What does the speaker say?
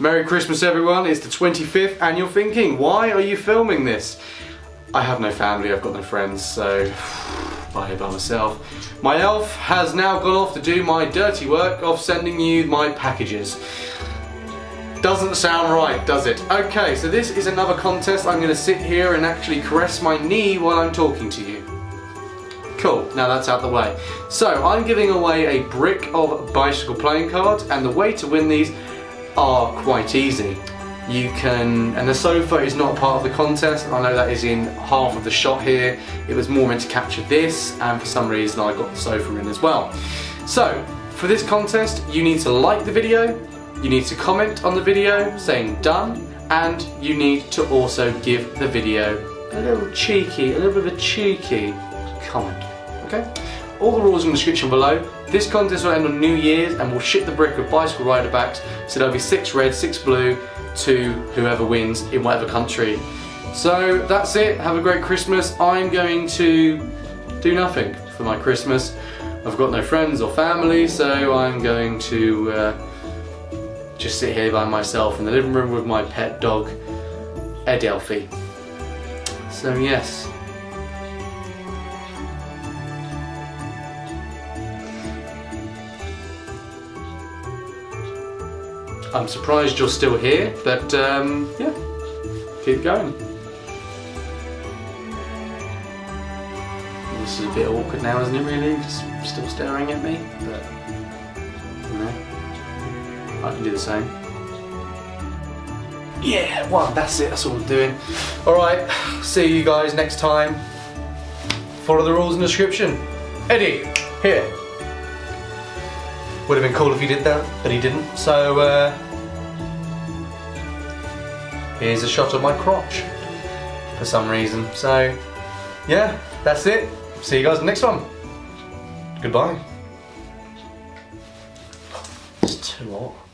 Merry Christmas everyone, it's the 25th and you're thinking, why are you filming this? I have no family, I've got no friends, so I'm here by myself. My elf has now gone off to do my dirty work of sending you my packages. Doesn't sound right, does it? Okay, so this is another contest. I'm going to sit here and actually caress my knee while I'm talking to you. Cool, now that's out the way. So, I'm giving away a brick of bicycle playing cards, and the way to win these are quite easy. You can, and the sofa is not part of the contest. I know that is in half of the shot here. It was more meant to capture this, and for some reason I got the sofa in as well. So, for this contest, you need to like the video, you need to comment on the video saying done, and you need to also give the video a little bit of a cheeky comment, okay? All the rules in the description below. This contest will end on New Year's and we'll ship the brick with bicycle rider backs, so there'll be 6 red, 6 blue to whoever wins in whatever country. So that's it, have a great Christmas. I'm going to do nothing for my Christmas. I've got no friends or family, so I'm going to just sit here by myself in the living room with my pet dog, Adelphi. So yes. I'm surprised you're still here, but yeah, keep going. This is a bit awkward now, isn't it really? Just still staring at me, but you know, I can do the same. Yeah, well, that's it, that's all I'm doing. Alright, see you guys next time. Follow the rules in the description. Eddie, here. Would have been cool if he did that, but he didn't. So, here's a shot of my crotch for some reason. So, yeah, that's it. See you guys in the next one. Goodbye. It's too hot.